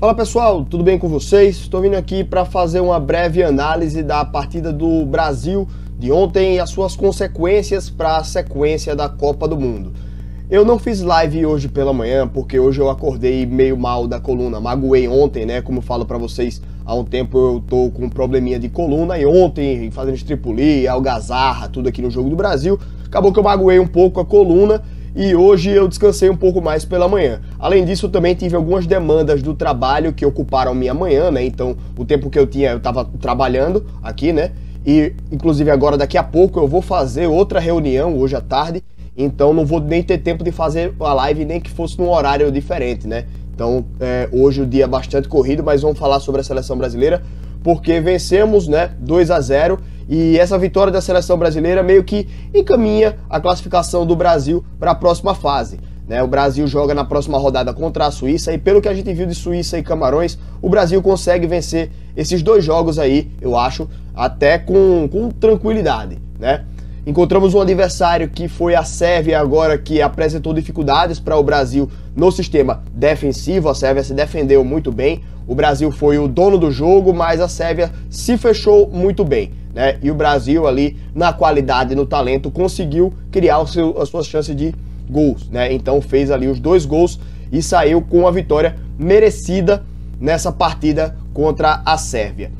Fala pessoal, tudo bem com vocês? Estou vindo aqui para fazer uma breve análise da partida do Brasil de ontem e as suas consequências para a sequência da Copa do Mundo. Eu não fiz live hoje pela manhã porque hoje eu acordei meio mal da coluna, magoei ontem, né? Como eu falo para vocês, há um tempo eu tô com um probleminha de coluna e ontem, fazendo estripoli, algazarra, tudo aqui no jogo do Brasil, acabou que eu magoei um pouco a coluna. E hoje eu descansei um pouco mais pela manhã. Além disso, também tive algumas demandas do trabalho que ocuparam minha manhã, né? Então, o tempo que eu tinha, eu tava trabalhando aqui, né? E, inclusive, agora, daqui a pouco, eu vou fazer outra reunião, hoje à tarde. Então, não vou nem ter tempo de fazer a live, nem que fosse num horário diferente, né? Então, hoje o dia é bastante corrido, mas vamos falar sobre a seleção brasileira, porque vencemos, né? 2-0. E essa vitória da seleção brasileira meio que encaminha a classificação do Brasil para a próxima fase, né? O Brasil joga na próxima rodada contra a Suíça e pelo que a gente viu de Suíça e Camarões, o Brasil consegue vencer esses dois jogos aí, eu acho, até com tranquilidade, né? Encontramos um adversário que foi a Sérvia agora, que apresentou dificuldades para o Brasil no sistema defensivo. A Sérvia se defendeu muito bem, o Brasil foi o dono do jogo, mas a Sérvia se fechou muito bem, né? E o Brasil ali, na qualidade e no talento, conseguiu criar as suas chances de gols, né? Então fez ali os dois gols e saiu com a vitória merecida nessa partida contra a Sérvia.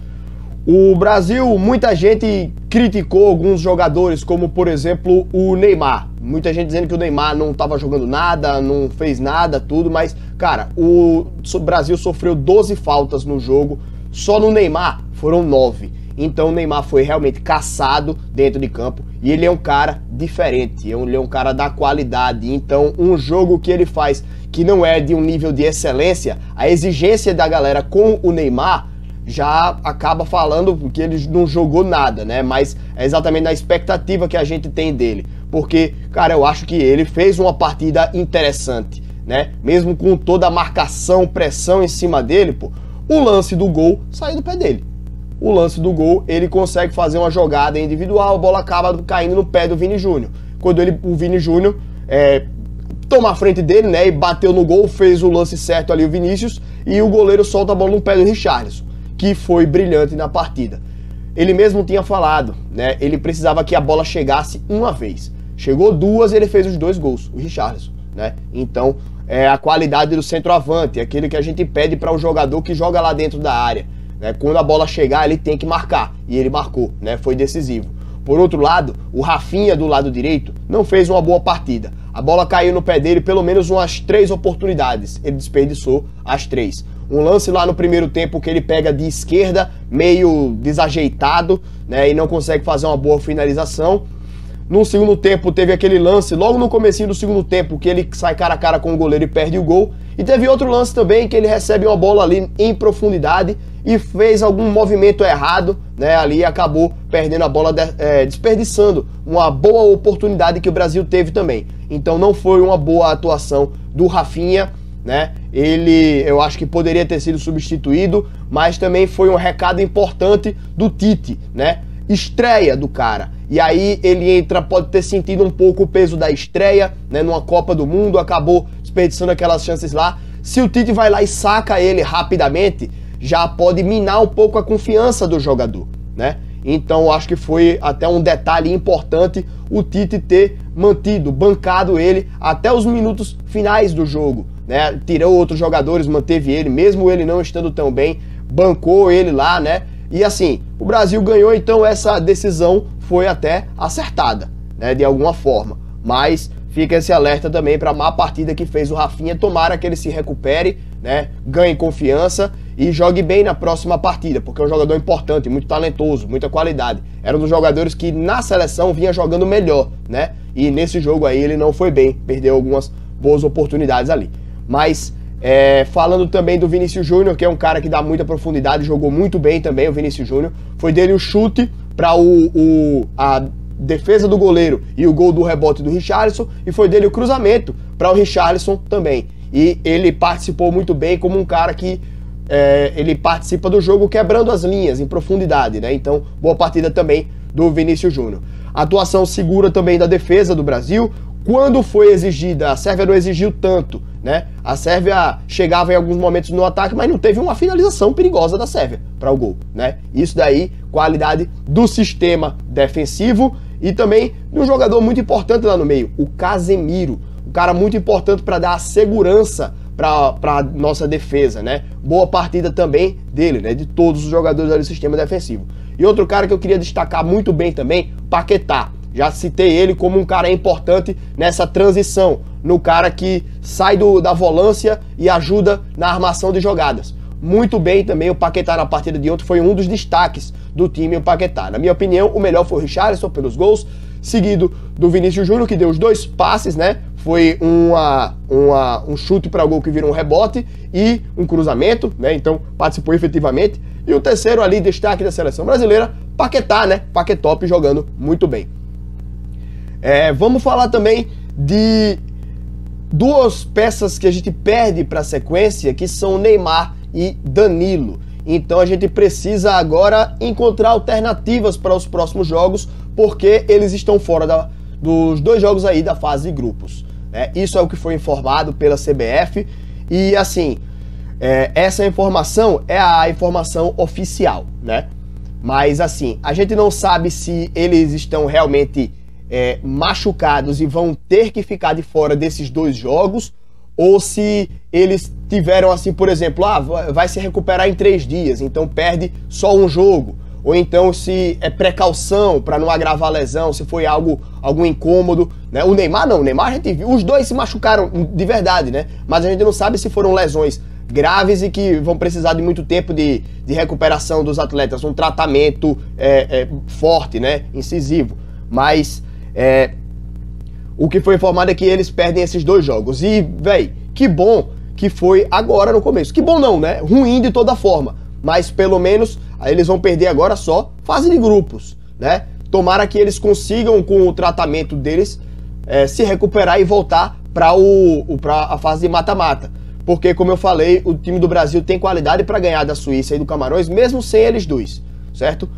O Brasil, muita gente criticou alguns jogadores, como por exemplo o Neymar. Muita gente dizendo que o Neymar não estava jogando nada, não fez nada, tudo, mas cara, o Brasil sofreu 12 faltas no jogo, só no Neymar foram 9. Então o Neymar foi realmente caçado dentro de campo e ele é um cara diferente, ele é um cara da qualidade. Então um jogo que ele faz que não é de um nível de excelência, a exigência da galera com o Neymar já acaba falando que ele não jogou nada, né? Mas é exatamente a expectativa que a gente tem dele. Porque, cara, eu acho que ele fez uma partida interessante, né? Mesmo com toda a marcação, pressão em cima dele, pô, o lance do gol saiu do pé dele. O lance do gol, ele consegue fazer uma jogada individual, a bola acaba caindo no pé do Vini Júnior. Quando o Vini Júnior toma a frente dele, né? E bateu no gol, fez o lance certo ali o Vinícius, e o goleiro solta a bola no pé do Richarlison, que foi brilhante na partida. Ele mesmo tinha falado, né? Ele precisava que a bola chegasse uma vez. Chegou duas e ele fez os dois gols, o Richarlison, né? Então, é a qualidade do centroavante, aquele que a gente pede para o jogador que joga lá dentro da área, né? Quando a bola chegar, ele tem que marcar. E ele marcou, né? Foi decisivo. Por outro lado, o Rafinha do lado direito não fez uma boa partida. A bola caiu no pé dele pelo menos umas 3 oportunidades. Ele desperdiçou as 3. Um lance lá no primeiro tempo que ele pega de esquerda, meio desajeitado, né, e não consegue fazer uma boa finalização. No segundo tempo teve aquele lance, logo no comecinho do segundo tempo, que ele sai cara a cara com o goleiro e perde o gol. E teve outro lance também que ele recebe uma bola ali em profundidade e fez algum movimento errado, né, ali acabou perdendo a bola, desperdiçando uma boa oportunidade que o Brasil teve também. Então não foi uma boa atuação do Rafinha, né? Ele, eu acho que poderia ter sido substituído, mas também foi um recado importante do Tite, né? Estreia do cara. E aí ele entra, pode ter sentido um pouco o peso da estreia, né? Numa Copa do Mundo, acabou desperdiçando aquelas chances lá. Se o Tite vai lá e saca ele rapidamente, já pode minar um pouco a confiança do jogador, né? Então acho que foi até um detalhe importante o Tite ter mantido, bancado ele até os minutos finais do jogo, né? Tirou outros jogadores, manteve ele, mesmo ele não estando tão bem, bancou ele lá, né? E assim, o Brasil ganhou, então essa decisão foi até acertada, né? De alguma forma. Mas fica esse alerta também para a má partida que fez o Rafinha. Tomara que ele se recupere, né? Ganhe confiança e jogue bem na próxima partida, porque é um jogador importante, muito talentoso, muita qualidade. Era um dos jogadores que na seleção vinha jogando melhor, né? E nesse jogo aí ele não foi bem, perdeu algumas boas oportunidades ali. Mas falando também do Vinícius Júnior, que é um cara que dá muita profundidade, jogou muito bem também o Vinícius Júnior. Foi dele o chute para a defesa do goleiro e o gol do rebote do Richarlison, e foi dele o cruzamento para o Richarlison também. E ele participou muito bem como um cara que ele participa do jogo quebrando as linhas em profundidade, né? Então, boa partida também do Vinícius Júnior. Atuação segura também da defesa do Brasil. Quando foi exigida, a Sérvia não exigiu tanto, né? A Sérvia chegava em alguns momentos no ataque, mas não teve uma finalização perigosa da Sérvia para o gol, né? Isso daí, qualidade do sistema defensivo e também de um jogador muito importante lá no meio, o Casemiro. Um cara muito importante para dar a segurança para a nossa defesa, né? Boa partida também dele, né? De todos os jogadores do sistema defensivo. E outro cara que eu queria destacar muito bem também, Paquetá. Já citei ele como um cara importante nessa transição, no cara que sai da volância e ajuda na armação de jogadas. Muito bem também o Paquetá na partida de ontem, foi um dos destaques do time, o Paquetá. Na minha opinião, o melhor foi o Richarlison pelos gols, seguido do Vini Júnior, que deu os dois passes, né? Foi um chute para o gol que virou um rebote e um cruzamento, né? Então participou efetivamente. E o terceiro ali, destaque da seleção brasileira, Paquetá, né? Paquetop jogando muito bem. Vamos falar também de duas peças que a gente perde para a sequência, que são Neymar e Danilo. Então a gente precisa agora encontrar alternativas para os próximos jogos, porque eles estão fora dos dois jogos aí da fase de grupos. Isso é o que foi informado pela CBF e, assim, essa informação é a informação oficial, né? Mas, assim, a gente não sabe se eles estão realmente machucados e vão ter que ficar de fora desses dois jogos, ou se eles tiveram, assim, por exemplo, vai se recuperar em 3 dias, então perde só um jogo, ou então se é precaução para não agravar a lesão, se foi algum incômodo, né? O Neymar não, o Neymar a gente viu, os dois se machucaram de verdade, né? Mas a gente não sabe se foram lesões graves e que vão precisar de muito tempo de recuperação dos atletas, um tratamento forte, né? Incisivo, mas... o que foi informado é que eles perdem esses dois jogos. E, véi, que bom que foi agora no começo. Que bom não, né? Ruim de toda forma. Mas, pelo menos, eles vão perder agora só fase de grupos, né? Tomara que eles consigam, com o tratamento deles, se recuperar e voltar para a fase de mata-mata. Porque, como eu falei, o time do Brasil tem qualidade para ganhar da Suíça e do Camarões, mesmo sem eles dois, certo?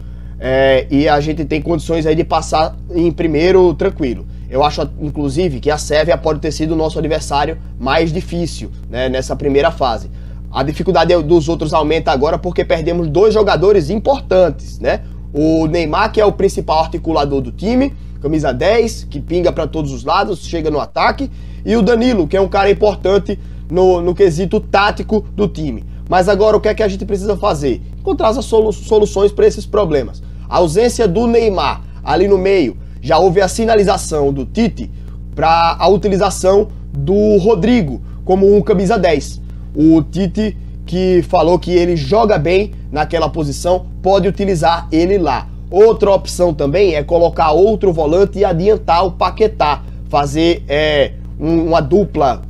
E a gente tem condições aí de passar em primeiro tranquilo. Eu acho, inclusive, que a Sérvia pode ter sido o nosso adversário mais difícil, né, nessa primeira fase. A dificuldade dos outros aumenta agora porque perdemos dois jogadores importantes, né? O Neymar, que é o principal articulador do time, camisa 10, que pinga para todos os lados, chega no ataque, e o Danilo, que é um cara importante no quesito tático do time. Mas agora o que é que a gente precisa fazer? Encontrar as soluções para esses problemas. A ausência do Neymar ali no meio, já houve a sinalização do Tite para a utilização do Rodrygo como um camisa 10. O Tite, que falou que ele joga bem naquela posição, pode utilizar ele lá. Outra opção também é colocar outro volante e adiantar o Paquetá, fazer... uma dupla,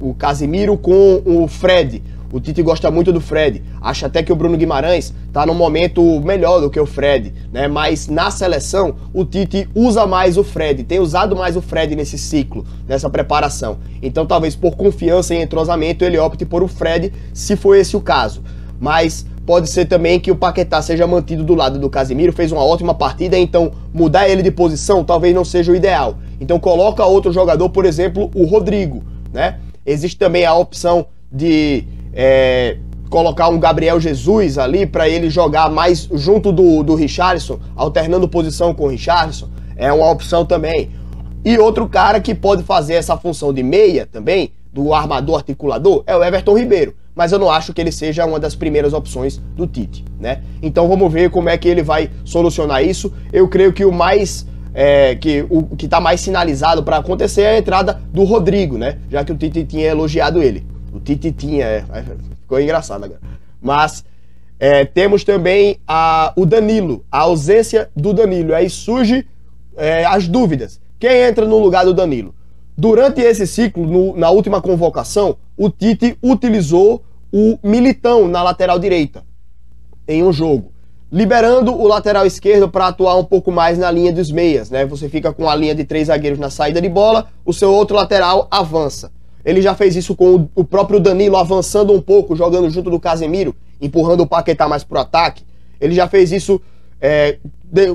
o Casemiro com o Fred. O Tite gosta muito do Fred. Acha até que o Bruno Guimarães está num momento melhor do que o Fred, né? Mas na seleção, o Tite usa mais o Fred. Tem usado mais o Fred nesse ciclo, nessa preparação. Então, talvez por confiança e entrosamento, ele opte por o Fred, se for esse o caso. Mas... pode ser também que o Paquetá seja mantido do lado do Casemiro, fez uma ótima partida, então mudar ele de posição talvez não seja o ideal. Então coloca outro jogador, por exemplo, o Rodrygo, né? Existe também a opção de colocar um Gabriel Jesus ali para ele jogar mais junto do Richarlison, alternando posição com o Richarlison, é uma opção também. E outro cara que pode fazer essa função de meia também, do armador articulador, é o Everton Ribeiro. Mas eu não acho que ele seja uma das primeiras opções do Tite, né? Então vamos ver como é que ele vai solucionar isso. Eu creio que o que está mais sinalizado para acontecer é a entrada do Rodrygo, né? Já que o Tite tinha elogiado ele. O Tite tinha, ficou engraçado agora. Mas temos também o Danilo, a ausência do Danilo. Aí surge as dúvidas. Quem entra no lugar do Danilo? Durante esse ciclo, na última convocação, o Tite utilizou o Militão na lateral direita em um jogo, liberando o lateral esquerdo para atuar um pouco mais na linha dos meias, né? Você fica com a linha de 3 zagueiros na saída de bola, o seu outro lateral avança. Ele já fez isso com o próprio Danilo avançando um pouco, jogando junto do Casemiro, empurrando o Paquetá mais para o ataque. Ele já fez isso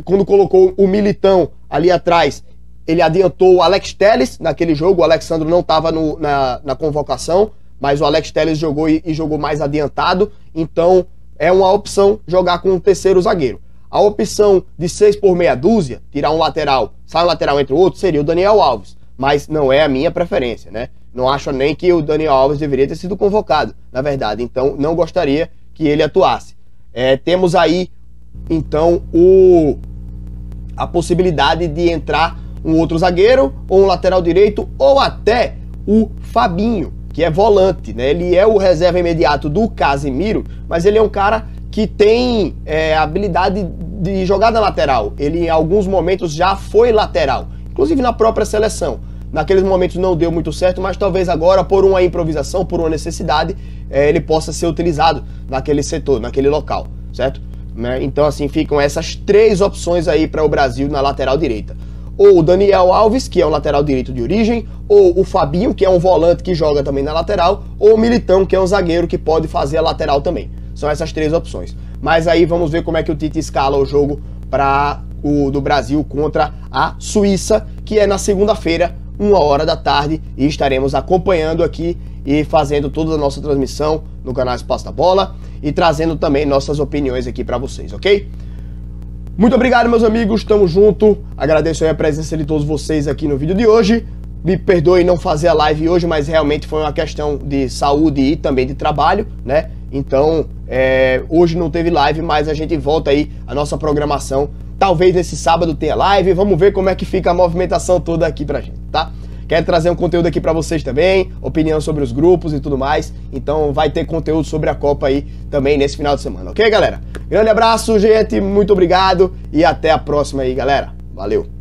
quando colocou o Militão ali atrás, ele adiantou o Alex Telles naquele jogo. O Alexandre não estava na convocação, mas o Alex Telles jogou e jogou mais adiantado. Então é uma opção jogar com o terceiro zagueiro. A opção de 6 por meia dúzia, tirar um lateral, sai um lateral entre o outro, seria o Daniel Alves. Mas não é a minha preferência, né? Não acho nem que o Daniel Alves deveria ter sido convocado, na verdade. Então não gostaria que ele atuasse. Temos aí, então, a possibilidade de entrar um outro zagueiro, ou um lateral direito, ou até o Fabinho, que é volante, né? Ele é o reserva imediato do Casemiro, mas ele é um cara que tem habilidade de jogada lateral. Ele em alguns momentos já foi lateral, inclusive na própria seleção. Naqueles momentos não deu muito certo, mas talvez agora, por uma improvisação, por uma necessidade, ele possa ser utilizado naquele setor, naquele local, certo? Né? Então assim, ficam essas 3 opções aí para o Brasil na lateral direita. Ou o Daniel Alves, que é um lateral direito de origem, ou o Fabinho, que é um volante que joga também na lateral, ou o Militão, que é um zagueiro que pode fazer a lateral também. São essas 3 opções. Mas aí vamos ver como é que o Tite escala o jogo do Brasil contra a Suíça, que é na segunda-feira, 1h da tarde, e estaremos acompanhando aqui e fazendo toda a nossa transmissão no canal Espaço da Bola e trazendo também nossas opiniões aqui para vocês, ok? Muito obrigado, meus amigos, tamo junto. Agradeço aí a presença de todos vocês aqui no vídeo de hoje. Me perdoe não fazer a live hoje, mas realmente foi uma questão de saúde e também de trabalho, né? Então, hoje não teve live, mas a gente volta aí a nossa programação. Talvez nesse sábado tenha live, vamos ver como é que fica a movimentação toda aqui pra gente, tá? Quero trazer um conteúdo aqui pra vocês também, opinião sobre os grupos e tudo mais. Então vai ter conteúdo sobre a Copa aí também nesse final de semana, ok, galera? Grande abraço, gente, muito obrigado e até a próxima aí, galera. Valeu!